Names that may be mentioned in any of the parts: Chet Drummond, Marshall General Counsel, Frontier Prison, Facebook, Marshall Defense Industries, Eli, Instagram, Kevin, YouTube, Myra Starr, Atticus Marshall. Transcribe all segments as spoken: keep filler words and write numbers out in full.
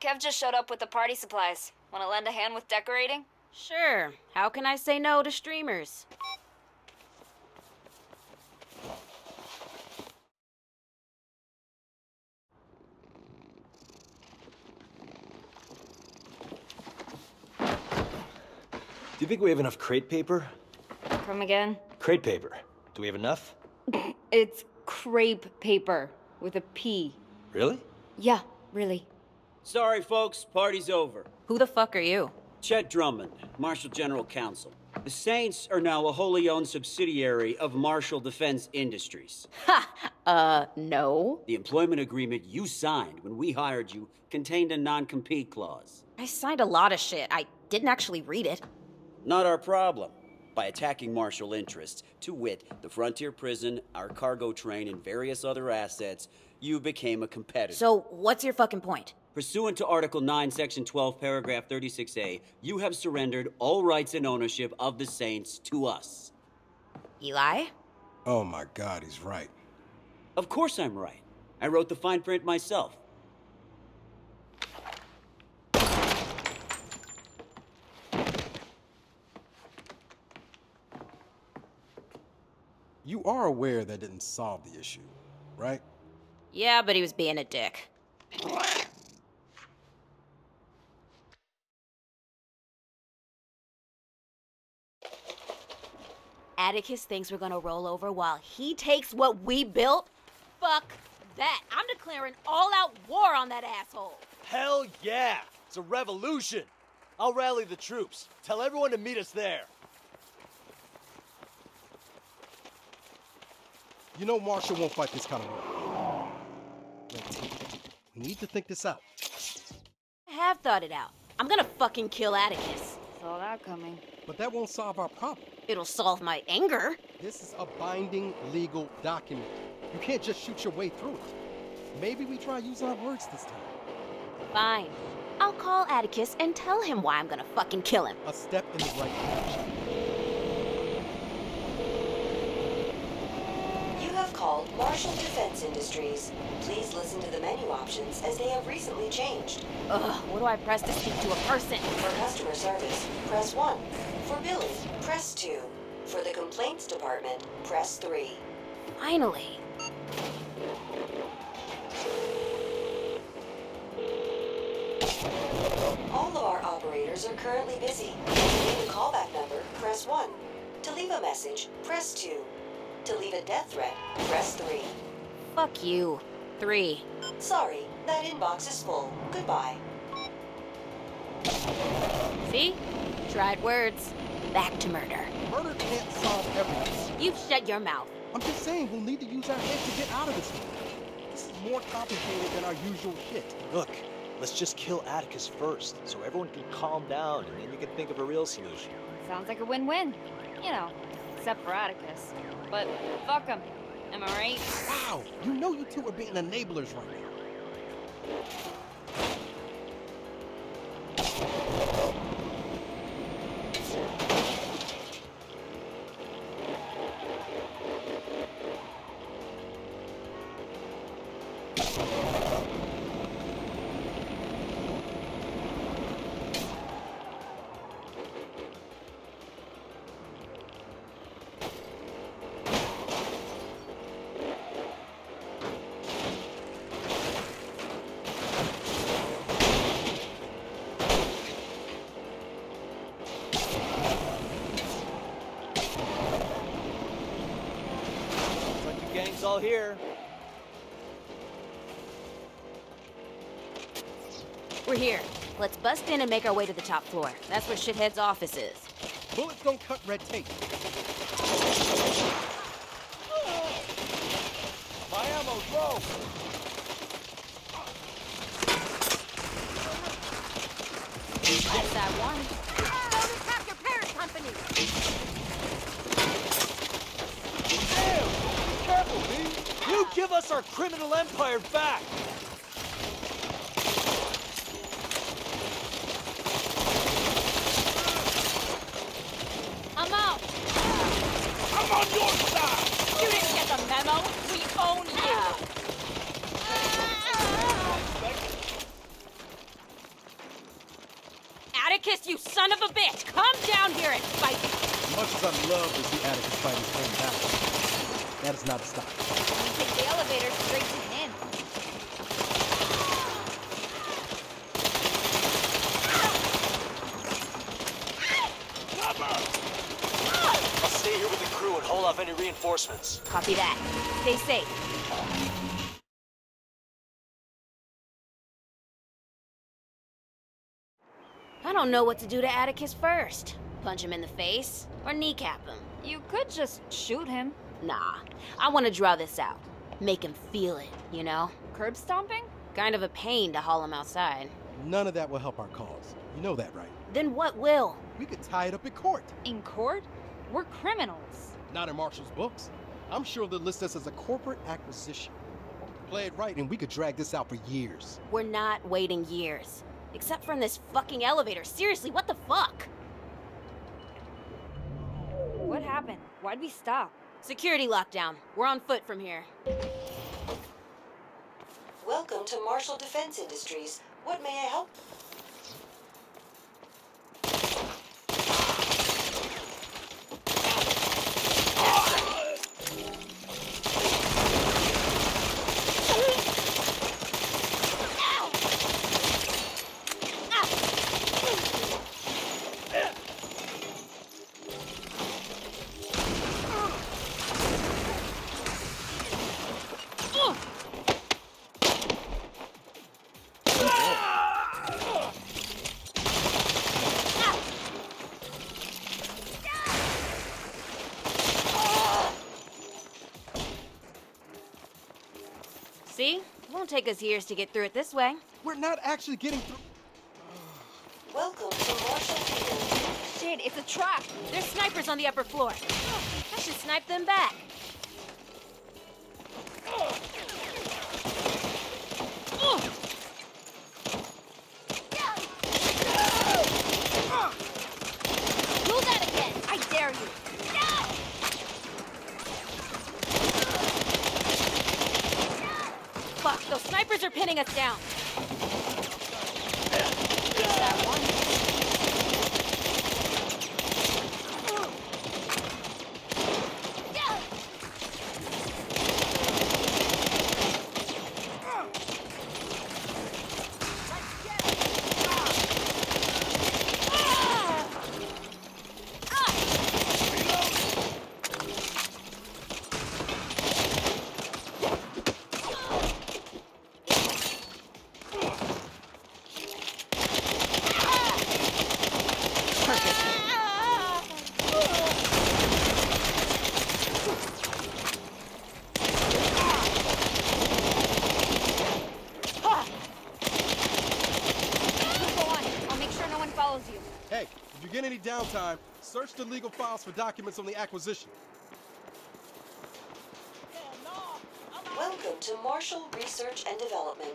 Kev just showed up with the party supplies. Wanna lend a hand with decorating? Sure. How can I say no to streamers? Do you think we have enough crepe paper? Come again? Crepe paper. Do we have enough? It's crepe paper with a P. Really? Yeah, really. Sorry, folks. Party's over. Who the fuck are you? Chet Drummond, Marshall General Counsel. The Saints are now a wholly owned subsidiary of Marshall Defense Industries. Ha! Uh, no. The employment agreement you signed when we hired you contained a non-compete clause. I signed a lot of shit. I didn't actually read it. Not our problem. By attacking Marshall interests, to wit, the Frontier Prison, our cargo train, and various other assets, you became a competitor. So, what's your fucking point? Pursuant to Article nine, Section twelve, Paragraph thirty-six A, you have surrendered all rights and ownership of the Saints to us. Eli? Oh my God, he's right. Of course I'm right. I wrote the fine print myself. You are aware that didn't solve the issue, right? Yeah, but he was being a dick. Atticus thinks we're gonna roll over while he takes what we built? Fuck that. I'm declaring all-out war on that asshole. Hell yeah! It's a revolution! I'll rally the troops. Tell everyone to meet us there. You know Marshall won't fight this kind of war. We need to think this out. I have thought it out. I'm gonna fucking kill Atticus. Saw that coming. But that won't solve our problem. It'll solve my anger. This is a binding legal document. You can't just shoot your way through it. Maybe we try to use our words this time. Fine. I'll call Atticus and tell him why I'm gonna fucking kill him. A step in the right direction. Called Marshall Defense Industries. Please listen to the menu options as they have recently changed. Ugh, what do I press to speak to a person? For customer service, press one. For billing, press two. For the complaints department, press three. Finally. All of our operators are currently busy. To leave a callback number, press one. To leave a message, press two. To leave a death threat, press three. Fuck you. Three. Sorry, that inbox is full. Goodbye. See? Tried words. Back to murder. Murder can't solve everything. You've shut your mouth. I'm just saying we'll need to use our heads to get out of this one. This is more complicated than our usual shit. Look, let's just kill Atticus first, so everyone can calm down, and then you can think of a real solution. Sounds like a win-win. You know, except for Atticus. But fuck him. Am I right? Wow, you know you two are being enablers right now. All here. We're here. Let's bust in and make our way to the top floor. That's where Shithead's office is. Bullets don't cut red tape. My ammo's low. That's that one. Don't attack your parent company. Damn. Careful, B. You give us our criminal empire back! I'm out! I'm on your side! You didn't get the memo! We own you! Atticus, you son of a bitch! Come down here and fight me! Much as I love to see Atticus fighting his own battle, that is not a stop. You take the elevator straight to him. Cover! I'll stay here with the crew and hold off any reinforcements. Copy that. Stay safe. I don't know what to do to Atticus first. Punch him in the face, or kneecap him. You could just shoot him. Nah, I want to draw this out. Make him feel it, you know? Curb stomping? Kind of a pain to haul him outside. None of that will help our cause. You know that, right? Then what will? We could tie it up in court. In court? We're criminals. Not in Marshall's books. I'm sure they'll list us as a corporate acquisition. Play it right and we could drag this out for years. We're not waiting years. Except for in this fucking elevator. Seriously, what the fuck? What happened? Why'd we stop? Security lockdown. We're on foot from here. Welcome to Marshall Defense Industries. What may I help? See? It won't take us years to get through it this way. We're not actually getting through... Welcome to Marshall... Shit, it's a trap! There's snipers on the upper floor. I should snipe them back. Do that again! I dare you! Those snipers are pinning us down. There's that downtime, search the legal files for documents on the acquisition. Welcome to Marshall Research and Development.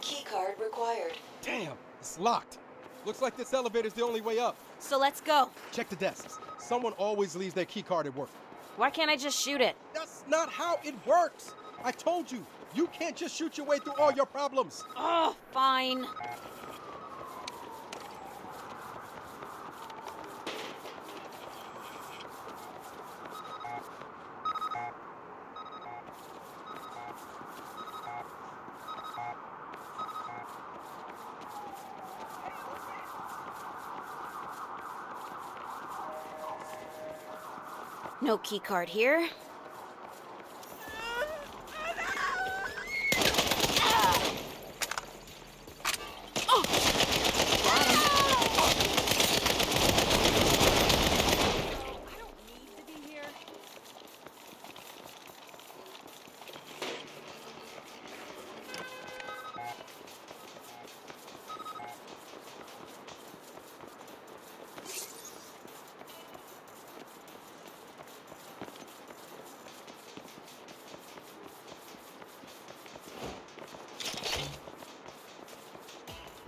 Keycard required. Damn, it's locked. Looks like this elevator's the only way up. So let's go. Check the desks. Someone always leaves their keycard at work. Why can't I just shoot it? That's not how it works. I told you, you can't just shoot your way through all your problems. Oh, fine. No key card here.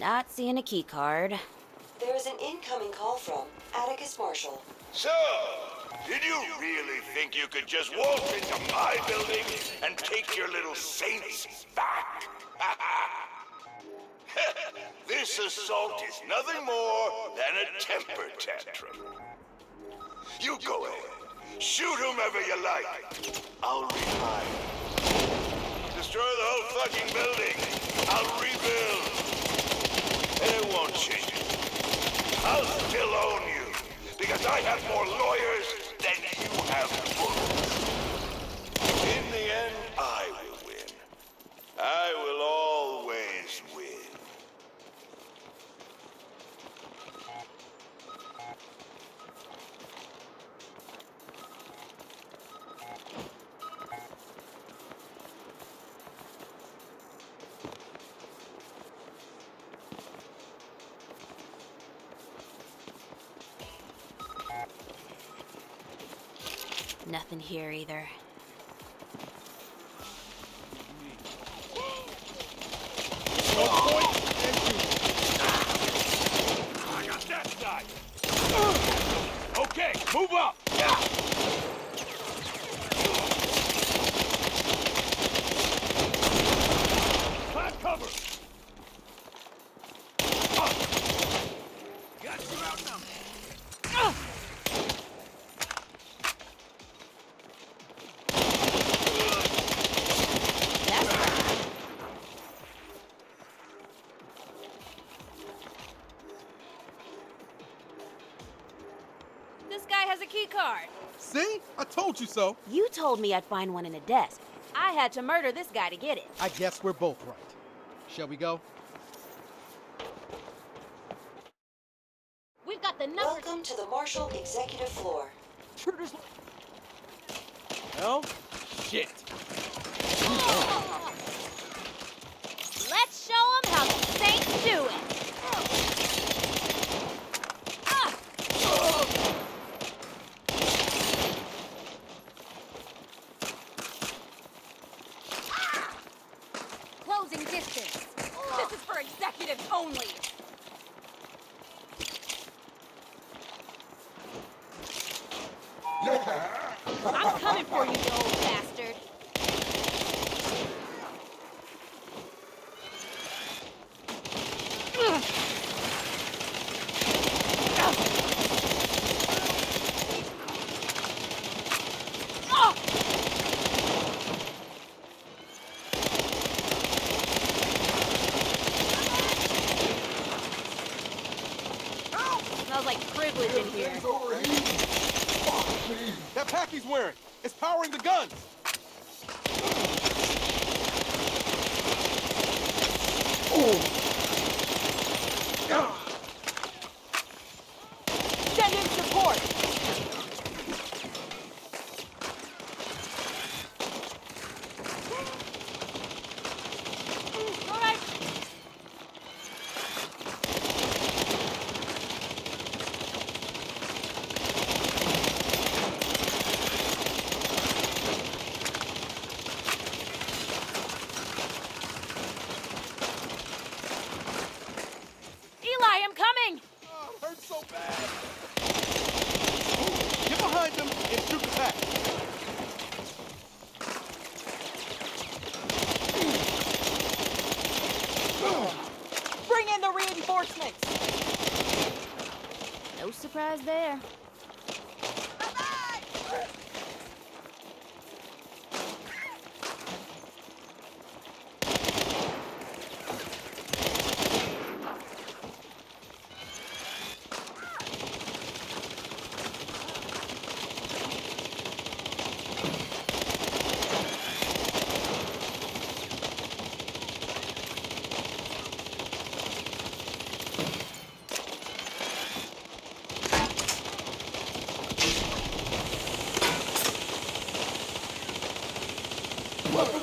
Not seeing a key card. There is an incoming call from Atticus Marshall. So, Did you really think you could just waltz into my building and take your little saints back? This assault is nothing more than a temper tantrum. You go ahead. Shoot whomever you like. I'll revive. Destroy the whole fucking building. I'll rebuild. It won't change it. I'll still own you, because I have more lawyers than you have books. In the end, I will win. I will always win. Nothing here either. I got that side. Okay, move up. Plant cover. Got you outnumbered. See? I told you so. You told me I'd find one in a desk. I had to murder this guy to get it. I guess we're both right. Shall we go? We've got the number. Welcome to the Marshall Executive Floor. Shooter's. Well, shit. Oh. Let's show them how the Saints do it. There.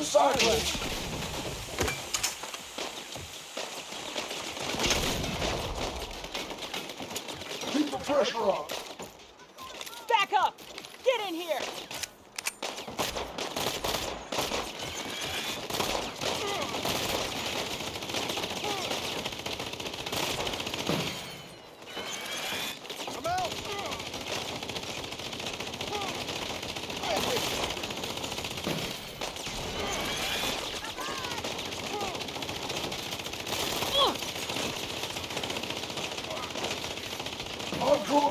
Silence! Keep the pressure on! Back up! Get in here! I'm out!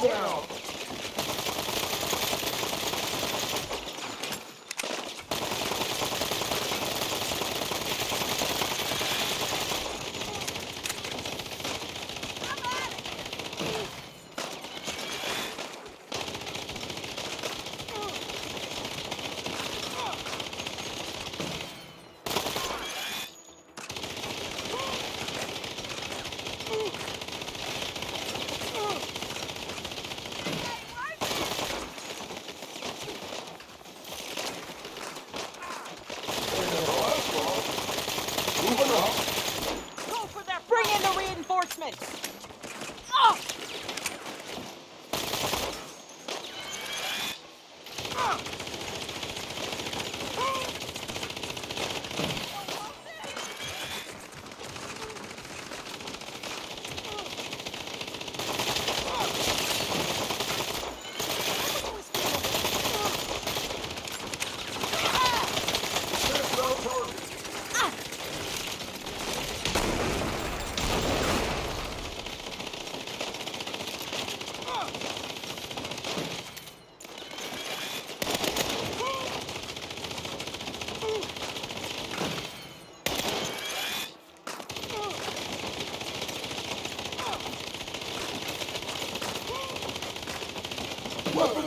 Slow down!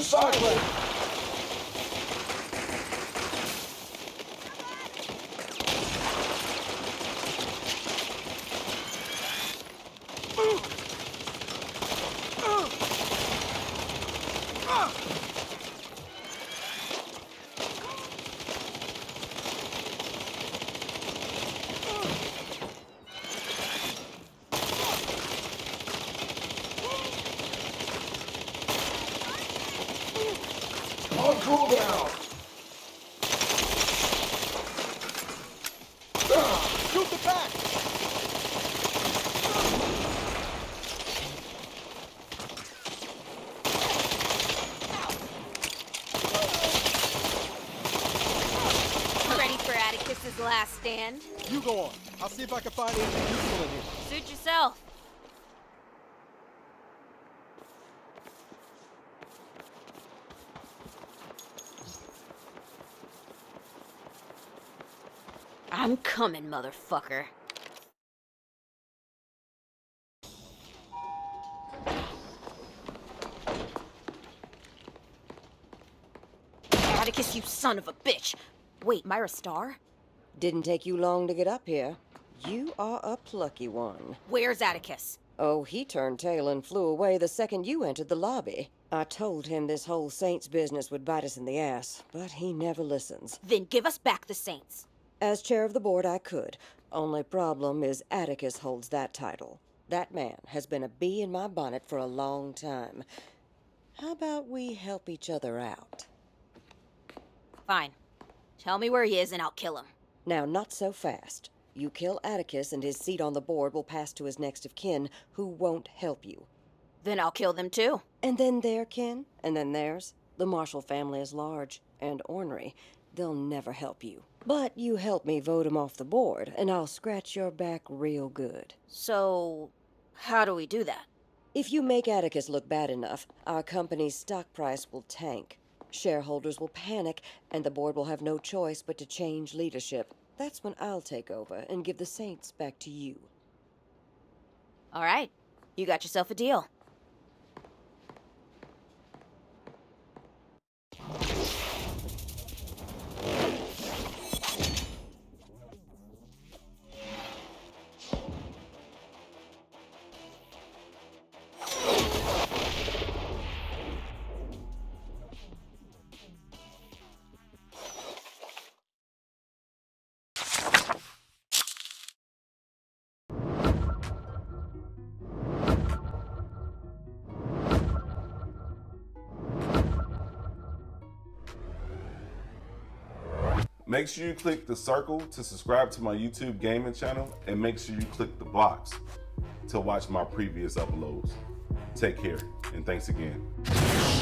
Sideways! Last stand. You go on. I'll see if I can find anything useful in here. Suit yourself. I'm coming, motherfucker. Atticus, you son of a bitch. Wait, Myra Starr? Didn't take you long to get up here. You are a plucky one. Where's Atticus? Oh, he turned tail and flew away the second you entered the lobby. I told him this whole Saints business would bite us in the ass, but he never listens. Then give us back the Saints. As chair of the board, I could. Only problem is Atticus holds that title. That man has been a bee in my bonnet for a long time. How about we help each other out? Fine. Tell me where he is and I'll kill him. Now, not so fast. You kill Atticus and his seat on the board will pass to his next of kin, who won't help you. Then I'll kill them too. And then their kin, and then theirs. The Marshall family is large and ornery. They'll never help you. But you help me vote him off the board, and I'll scratch your back real good. So, how do we do that? If you make Atticus look bad enough, our company's stock price will tank. Shareholders will panic, and the board will have no choice but to change leadership. That's when I'll take over and give the Saints back to you. All right. You got yourself a deal. Make sure you click the circle to subscribe to my YouTube gaming channel, and make sure you click the blocks to watch my previous uploads. Take care, and thanks again.